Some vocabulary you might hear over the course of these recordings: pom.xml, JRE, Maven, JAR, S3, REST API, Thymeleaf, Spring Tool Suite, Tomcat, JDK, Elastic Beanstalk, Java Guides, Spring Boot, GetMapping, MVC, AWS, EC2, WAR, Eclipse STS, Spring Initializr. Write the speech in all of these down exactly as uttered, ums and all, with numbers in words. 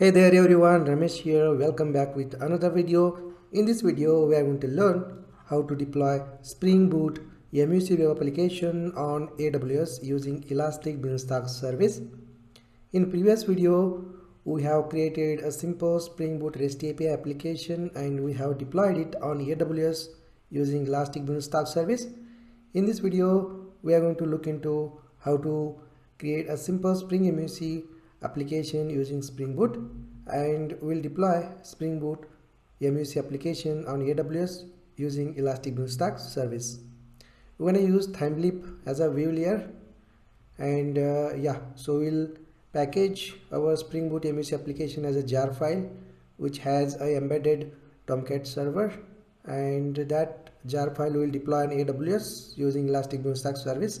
Hey there everyone, Ramesh here. Welcome back with another video. In this video, we are going to learn how to deploy Spring Boot M V C web application on A W S using Elastic Beanstalk service. In previous video, we have created a simple Spring Boot REST A P I application and we have deployed it on A W S using Elastic Beanstalk service. In this video, we are going to look into how to create a simple Spring M V C application using Spring Boot, and we'll deploy Spring Boot M V C application on A W S using Elastic Beanstalk service. We're going to use Thymeleaf as a view layer, and uh, yeah, so we'll package our Spring Boot M V C application as a jar file which has a embedded Tomcat server, and that jar file will deploy on A W S using Elastic Beanstalk service.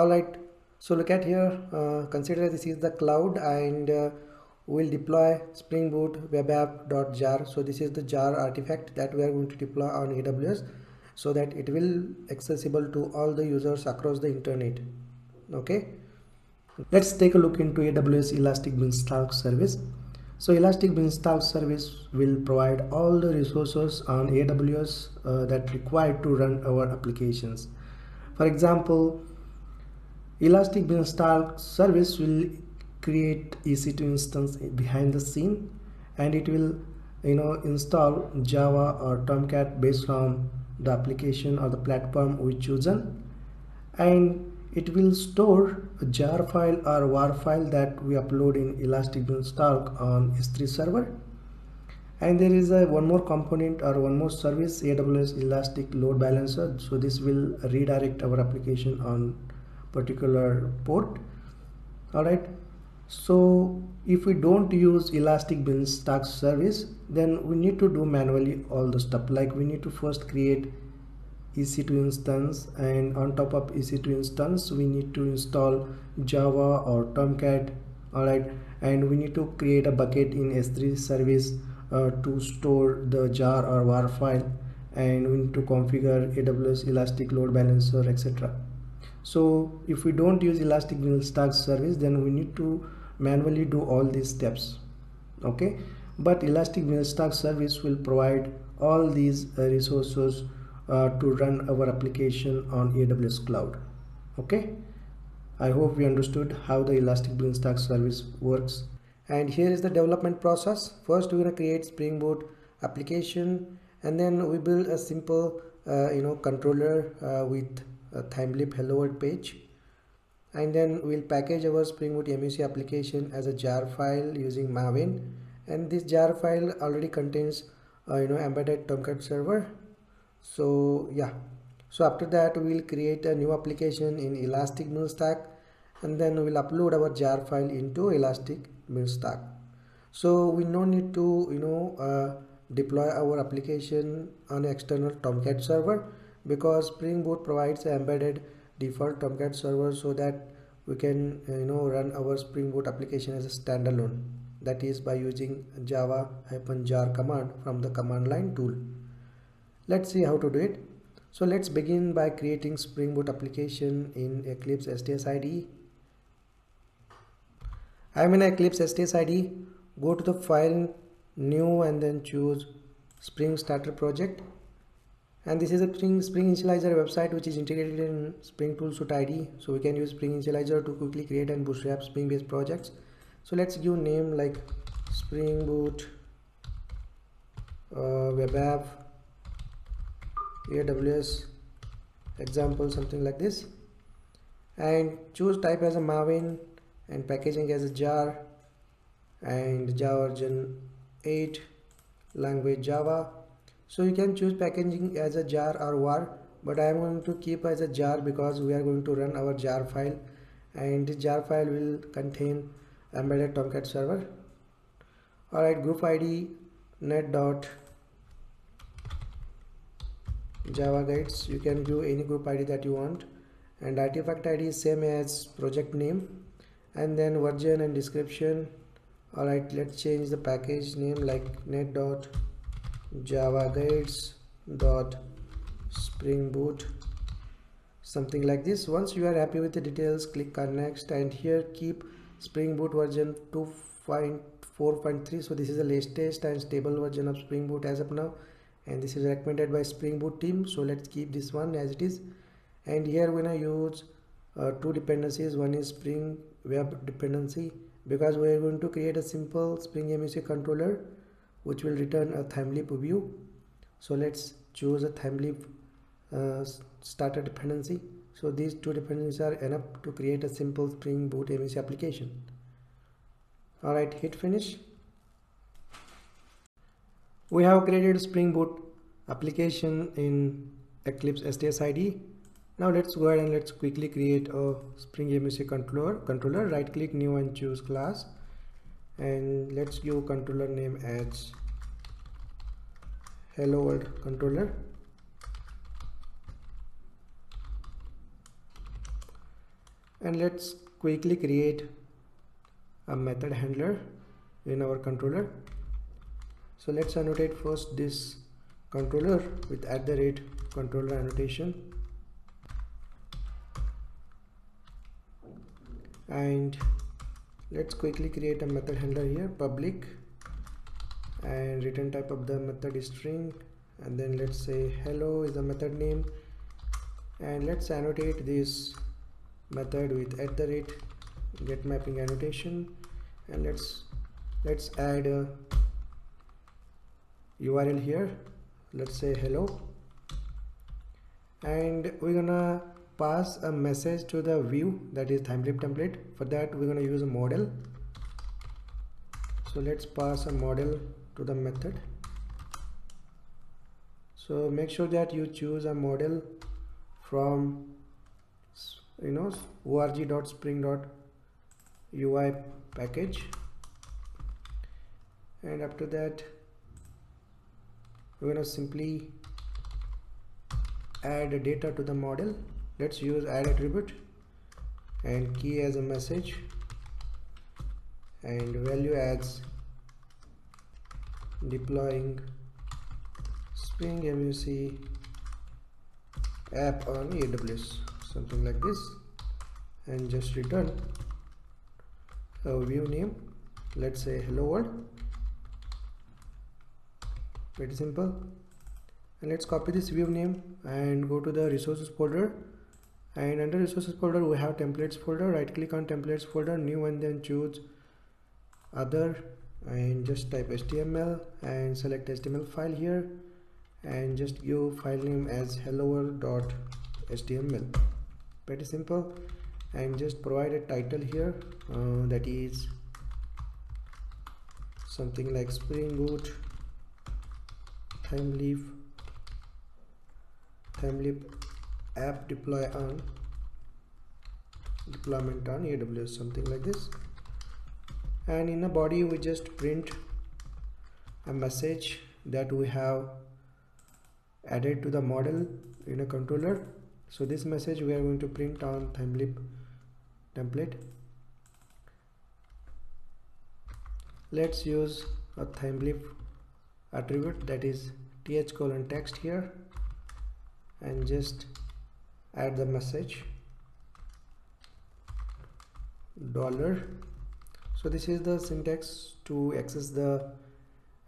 Alright, so look at here, uh, consider this is the cloud, and uh, we'll deploy Spring Boot web app.jar. So this is the jar artifact that we are going to deploy on A W S so that it will accessible to all the users across the internet. Okay, let's take a look into A W S Elastic Beanstalk service. So Elastic Beanstalk service will provide all the resources on A W S uh, that required to run our applications. For example, Elastic Beanstalk service will create E C two instance behind the scene, and it will you know install Java or Tomcat based on the application or the platform we chosen, and it will store a jar file or war file that we upload in Elastic Beanstalk on S three server. And there is a one more component or one more service, A W S Elastic Load Balancer. So this will redirect our application on particular port. Alright, so if we don't use Elastic Beanstalk service, then we need to do manually all the stuff, like we need to first create E C two instance, and on top of E C two instance we need to install Java or Tomcat. Alright, and we need to create a bucket in S three service uh, to store the jar or war file, and we need to configure A W S Elastic Load Balancer, et cetera. So if we don't use Elastic Beanstalk service, then we need to manually do all these steps. Okay, but Elastic Beanstalk service will provide all these uh, resources uh, to run our application on A W S cloud. Okay, I hope you understood how the Elastic Beanstalk service works. And here is the development process. First we're going to create Spring Boot application, and then we build a simple uh, you know controller uh, with Thymeleaf hello world page, and then we'll package our Spring Boot M V C application as a jar file using Maven, and this jar file already contains uh, you know embedded Tomcat server. So yeah, so after that we'll create a new application in Elastic Beanstalk, and then we'll upload our jar file into Elastic Beanstalk. So we no need to you know uh, deploy our application on external Tomcat server, because Spring Boot provides an embedded default Tomcat server so that we can you know run our Spring Boot application as a standalone, that is by using java-jar command from the command line tool. Let's see how to do it. So let's begin by creating Spring Boot application in Eclipse S T S I D E. I'm in Eclipse S T S I D E. Go to the file, new, and then choose Spring Starter Project. And this is a Spring, Spring Initializr website which is integrated in Spring Tool Suite I D. So we can use Spring Initializr to quickly create and bootstrap Spring based projects. So let's give name like Spring Boot uh, Web App A W S example, something like this. And choose type as a Maven and packaging as a jar, and Java version eight, language Java. So you can choose packaging as a jar or war, but I am going to keep as a jar because we are going to run our jar file, and this jar file will contain embedded Tomcat server. Alright, group I D net dot Java guides. You can give any group I D that you want, and artifact I D same as project name, and then version and description. Alright, let's change the package name like net dot java guides dot spring boot something like this. Once you are happy with the details, click on next, and here keep Spring Boot version two point four point three. So this is the latest and stable version of Spring Boot as of now, and this is recommended by Spring Boot team. So let's keep this one as it is. And here we're going to use uh, two dependencies. One is Spring Web dependency, because we're going to create a simple Spring M V C controller which will return a Thymeleaf view. So let's choose a Thymeleaf uh, starter dependency. So these two dependencies are enough to create a simple Spring Boot M V C application. Alright, hit finish. We have created Spring Boot application in Eclipse S T S I D. Now let's go ahead and let's quickly create a Spring M V C controller. Controller, right click new and choose class, and let's give controller name as Hello World Controller. And let's quickly create a method handler in our controller. So let's annotate first this controller with at the rate controller annotation. And let's quickly create a method handler here, public, and return type of the method is string, and then let's say hello is the method name, and let's annotate this method with at the rate getMapping annotation, and let's let's add a U R L here. Let's say hello, and we're gonna pass a message to the view, that is Thymeleaf template. For that we're going to use a model. So let's pass a model to the method. So make sure that you choose a model from, you know, org.spring.ui package, and after that we're going to simply add data to the model. Let's use add attribute and key as a message and value as deploying Spring M V C app on A W S, something like this, and just return a view name. Let's say hello world, pretty simple. And let's copy this view name and go to the resources folder, and under resources folder we have templates folder. Right click on templates folder, new, and then choose other, and just type H T M L and select H T M L file here, and just give file name as hello world dot H T M L, pretty simple. And just provide a title here, uh, that is something like Spring Boot Thymeleaf Thymeleaf app deploy on deployment on A W S, something like this. And in the body we just print a message that we have added to the model in a controller. So this message we are going to print on Thymeleaf template. Let's use a Thymeleaf attribute, that is th colon text here, and just add the message dollar. So this is the syntax to access the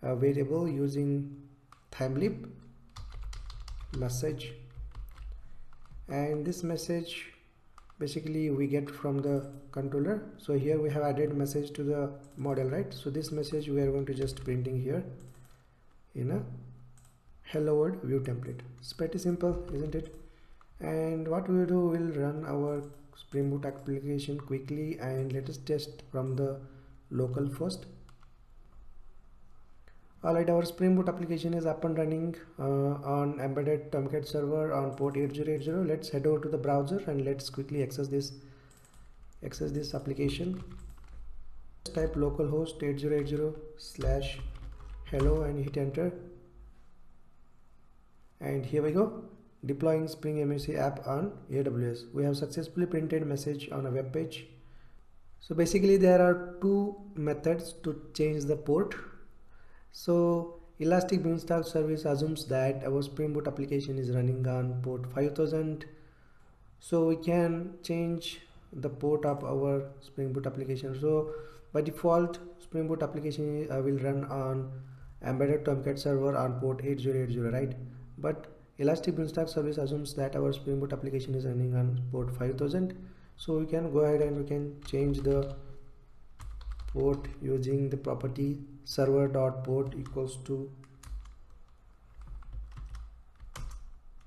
uh, variable using Thymeleaf message, and this message basically we get from the controller. So here we have added message to the model, right? So this message we are going to just printing here in a hello world view template. It's pretty simple, isn't it? And what we will do, we'll run our Spring Boot application quickly, and let us test from the local first. Alright, our Spring Boot application is up and running uh, on embedded Tomcat server on port eighty eighty. Let's head over to the browser and let's quickly access this access this application. Just type localhost eighty eighty slash hello and hit enter. And here we go, deploying Spring M V C app on A W S. We have successfully printed message on a web page. So basically there are two methods to change the port. So Elastic Beanstalk service assumes that our Spring Boot application is running on port five thousand So we can change the port of our Spring Boot application. So by default, Spring Boot application uh, will run on embedded Tomcat server on port eighty eighty, right? But Elastic Beanstalk service assumes that our Spring Boot application is running on port five thousand. So we can go ahead and we can change the port using the property server.port equals to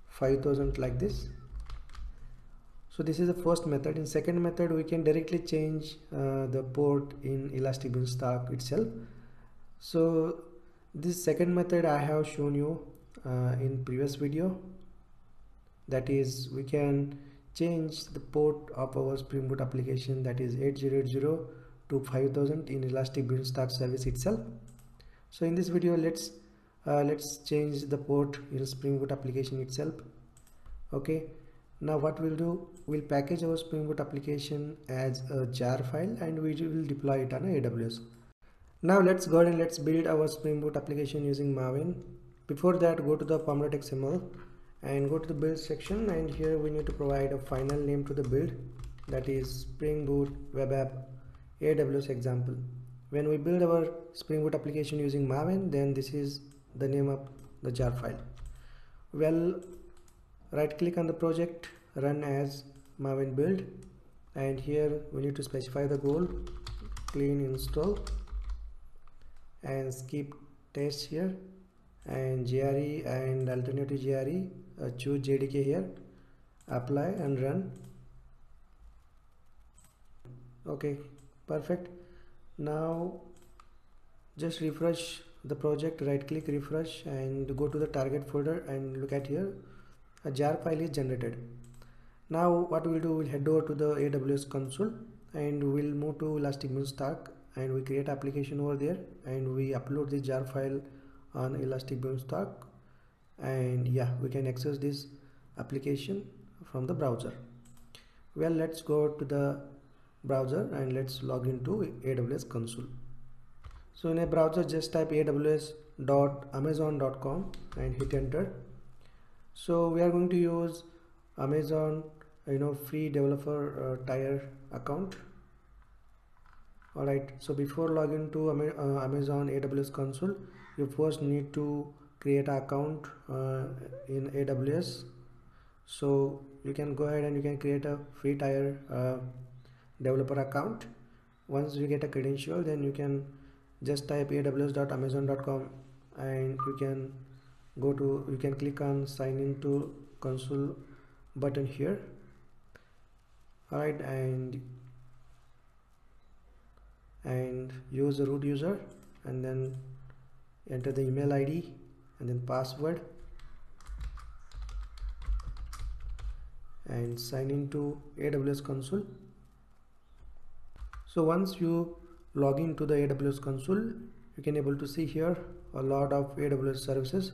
five thousand, like this. So this is the first method. In second method, we can directly change uh, the port in Elastic Beanstalk itself. So this second method I have shown you uh, in previous video, that is we can change the port of our Spring Boot application, that is eighty eighty to five thousand in Elastic Beanstalk service itself. So in this video, let's uh, let's change the port in Spring Boot application itself. Okay, now what we'll do, we'll package our Spring Boot application as a jar file and we will deploy it on A W S. Now let's go and let's build our Spring Boot application using Maven. Before that, go to the pom dot x m l and go to the build section, and here we need to provide a final name to the build, that is Spring Boot Web App A W S example. When we build our Spring Boot application using Maven, then this is the name of the jar file. Well, right click on the project, run as Maven build, and here we need to specify the goal, clean install, and skip test here, and J R E and alternative J R E, uh, choose J D K here, apply and run. Okay, perfect. Now just refresh the project, right click, refresh, and go to the target folder and look at here, a jar file is generated. Now what we'll do, we'll head over to the A W S console and we'll move to Elastic Beanstalk, and we create application over there and we upload this jar file on Elastic Beanstalk, and yeah, we can access this application from the browser. Well, let's go to the browser and let's log into A W S console. So in a browser, just type A W S dot amazon dot com and hit enter. So we are going to use Amazon, you know, free developer uh, tier account. All right, so before logging to uh, Amazon A W S console, you first need to create an account uh, in A W S. So you can go ahead and you can create a free tier uh, developer account. Once you get a credential, then you can just type A W S dot amazon dot com and you can go to, you can click on sign into console button here. All right, and and use the root user and then enter the email I D and then password and sign into A W S console. So once you log into the A W S console, you can able to see here a lot of A W S services.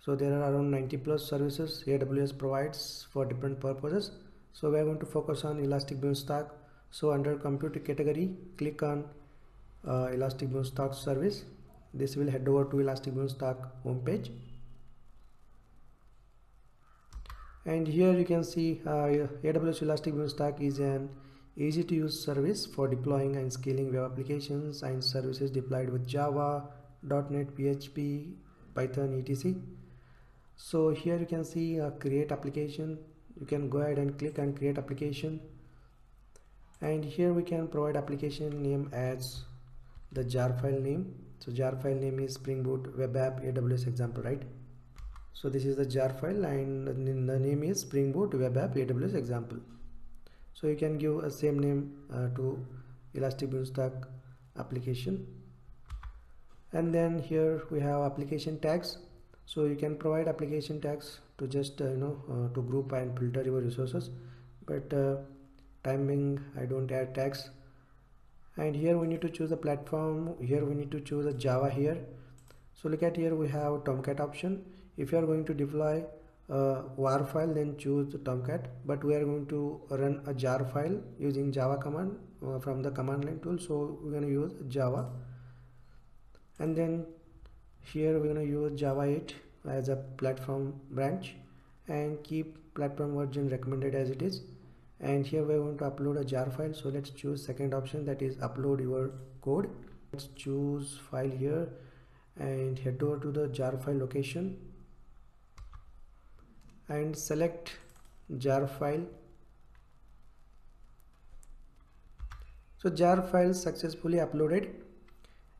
So there are around ninety plus services A W S provides for different purposes. So we are going to focus on Elastic Beanstalk. So under computer category, click on uh, Elastic Beanstalk service. This will head over to Elastic Beanstalk homepage, and here you can see uh, A W S Elastic Beanstalk is an easy to use service for deploying and scaling web applications and services deployed with Java, dot net, P H P, Python, et cetera. So here you can see uh, create application. You can go ahead and click on create application, and here we can provide application name as the jar file name. So jar file name is Spring Boot Web App A W S example, right? So this is the jar file and the name is Spring Boot Web App A W S example. So you can give a same name uh, to Elastic Beanstalk application. And then here we have application tags. So you can provide application tags to just uh, you know uh, to group and filter your resources, but uh, timing I don't add tags. And here we need to choose a platform. Here we need to choose a Java here. So look at here, we have Tomcat option. If you are going to deploy a W A R file, then choose Tomcat, but we are going to run a jar file using Java command uh, from the command line tool. So we're going to use Java, and then here we're going to use Java eight as a platform branch and keep platform version recommended as it is. And here we want to upload a jar file, so let's choose second option, that is upload your code. Let's choose file here and head over to the jar file location and select jar file. So jar file successfully uploaded,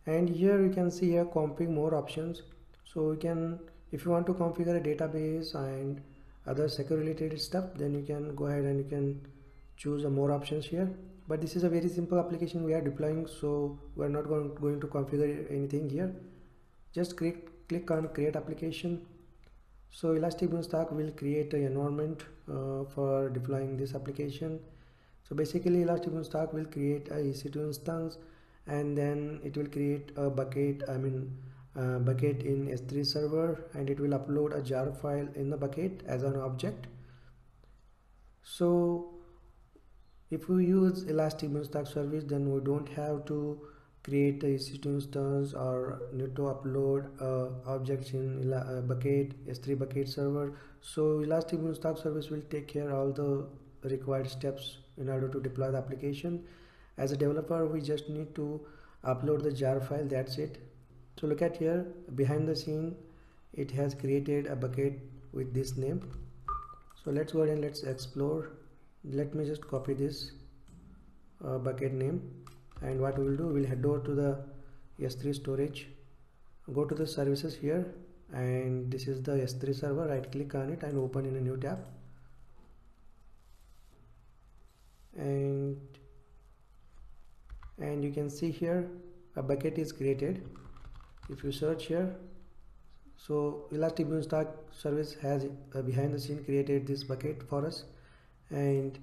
and here you can see here config more options. So you can, if you want to configure a database and other security related stuff, then you can go ahead and you can choose a more options here. But this is a very simple application we are deploying, so we're not going, going to configure anything here. Just click, click on create application. So Elastic Beanstalk will create an environment uh, for deploying this application. So basically Elastic Beanstalk will create a E C two instance, and then it will create a bucket, I mean Uh, bucket in S three server, and it will upload a jar file in the bucket as an object. So if we use Elastic Beanstalk service, then we don't have to create a E C two instance or need to upload uh, objects in uh, bucket S three bucket server. So Elastic Beanstalk service will take care of all the required steps in order to deploy the application. As a developer, we just need to upload the jar file, that's it. So look at here, behind the scene it has created a bucket with this name. So let's go ahead and let's explore. Let me just copy this uh, bucket name, and what we will do, we'll head over to the S three storage, go to the services here, and this is the S three server. Right click on it and open in a new tab, and and you can see here a bucket is created. If you search here, so Elastic Beanstalk service has uh, behind the scene created this bucket for us, and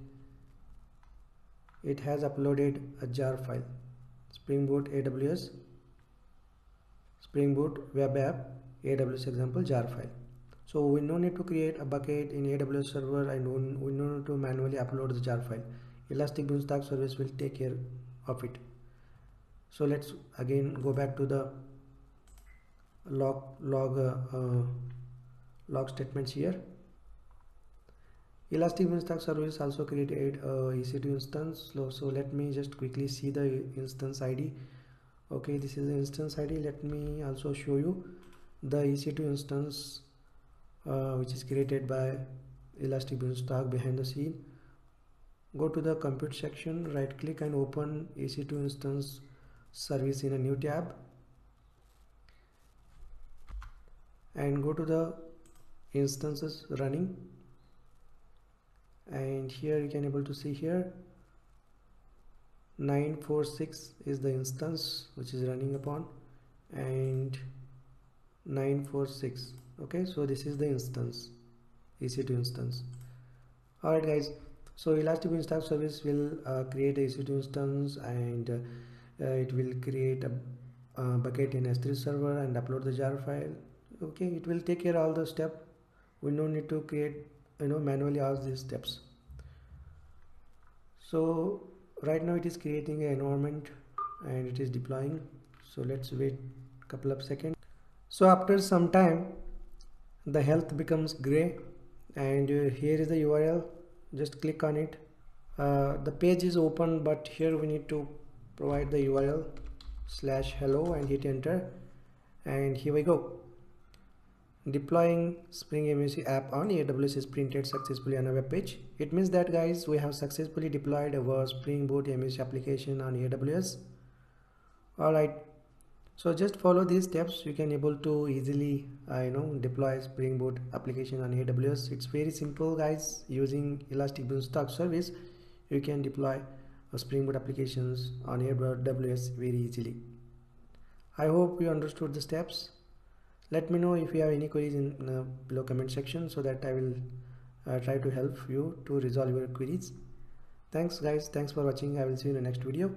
it has uploaded a jar file, Spring Boot A W S, Spring Boot web app A W S example jar file. So we no need to create a bucket in A W S server, and we no need to manually upload the jar file. Elastic Beanstalk service will take care of it. So let's again go back to the log log uh, uh, log statements here. Elastic Beanstalk service also created a E C two instance, so, so let me just quickly see the instance I D. Okay, this is the instance I D. Let me also show you the E C two instance uh, which is created by Elastic Beanstalk behind the scene. Go to the compute section, right click and open E C two instance service in a new tab, and go to the instances running, and here you can able to see here nine four six is the instance which is running upon, and nine four six. Okay, so this is the instance, E C two instance. Alright guys, so Elastic Beanstalk service will uh, create a E C two instance, and uh, it will create a uh, bucket in S three server and upload the jar file. Okay, it will take care of all the step. We don't need to create, you know, manually all these steps. So right now it is creating an environment and it is deploying. So let's wait a couple of seconds. So after some time the health becomes gray, and here is the U R L. Just click on it. Uh, the page is open, but here we need to provide the U R L slash hello and hit enter, and here we go. Deploying Spring M V C app on A W S is printed successfully on a web page. It means that guys, we have successfully deployed our Spring Boot M V C application on A W S. Alright, so just follow these steps. You can able to easily uh, you know deploy Spring Boot application on A W S. It's very simple guys. Using Elastic Beanstalk service, you can deploy uh, Spring Boot applications on A W S very easily. I hope you understood the steps. Let me know if you have any queries in the uh, below comment section, so that I will uh, try to help you to resolve your queries. Thanks guys, thanks for watching. I will see you in the next video.